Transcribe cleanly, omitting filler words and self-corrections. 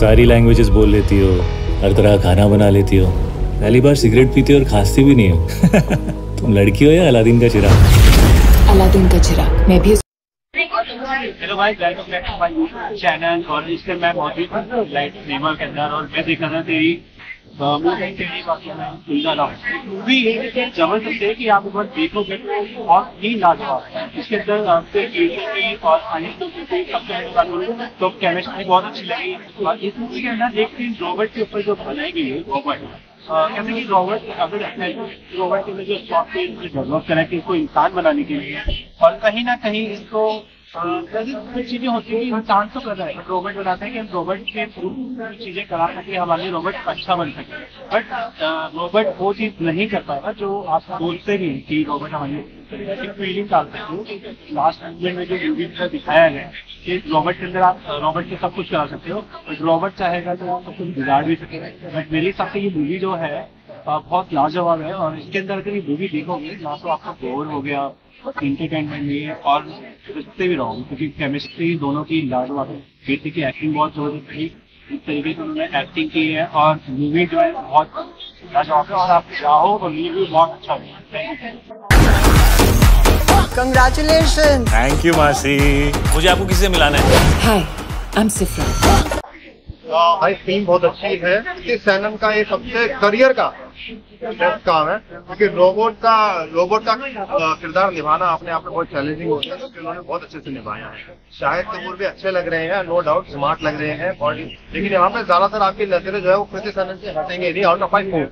सारी लैंग्वेजेस बोल लेती हो, हर तरह खाना बना लेती हो, पहली बार सिगरेट पीती हो और खांसती भी नहीं हो। तुम लड़की हो या अलादीन का चिराग? अलादीन का चिराग। मैं भी। हेलो भाई, welcome back to my channel. और इस टाइम मैं मोहित लाइट सिनेमा के अंदर, और मैं देख रहा था तेरी मूवी है जबरदस्त है कि आप एक बार देखोगे और ये लाजवाब। इसके अंदर आपसे तो केमिस्ट्री बहुत अच्छी लगी। और इस मूवी के अंदर एक चीज रॉबर्ट के ऊपर जो बनाई गई है, कहते हैं कि रॉबर्ट के अंदर जो सॉफ्टवेयर डेवलप करा कि इसको इंसान बनाने के लिए, और कहीं ना कहीं इसको चीजें होती है कि इंसान तो कर रहा है, रोबोट बनाते हैं कि हम रोबोट के थ्रू चीजें करा सके, हमारे रोबोट अच्छा बन सके। बट रोबोट वो चीज नहीं कर पाएगा जो आप बोलते ही कि रोबोट हमारी फीलिंग डाल सकते हो। लास्ट मूवमेंट में जो मूवी में दिखाया गया कि रोबोट के अंदर आप रोबोट से सब कुछ करा सकते हो, बट रोबोट चाहेगा तो आप सब कुछ बिगाड़ भी सके। बट मेरे हिसाब से ये मूवी जो है बहुत लाजवाब है, और इसके अंदर अगर ये मूवी देखोगे ना तो आपका बोर हो गया, इंटरटेनमेंट भी है और रिश्ते भी रहो, क्योंकि केमिस्ट्री दोनों की लाजवाब है। कीर्ति की एक्टिंग बहुत जबरदस्त थी, इस तरीके से उन्होंने एक्टिंग की है, और मूवी जो है बहुत लाजवाब है, और आप चाहो और मूवी बहुत अच्छा है। कंग्रेचुलेशन। थैंक यू मासी। मुझे आपको किससे मिलाना है? Hi, I am सिफरा। भाई टीम बहुत अच्छी है। कृति सैनन का ये सबसे करियर का बेस्ट काम है, क्योंकि रोबोट का किरदार निभाना अपने आप में बहुत चैलेंजिंग होता है, क्योंकि उन्होंने बहुत अच्छे से निभाया है। शाहिद कपूर भी अच्छे लग रहे हैं, नो डाउट स्मार्ट लग रहे हैं बॉडी, लेकिन यहाँ पे ज्यादातर आपकी नजरें जो है वो कृति सैनन से हटेंगे नहीं। और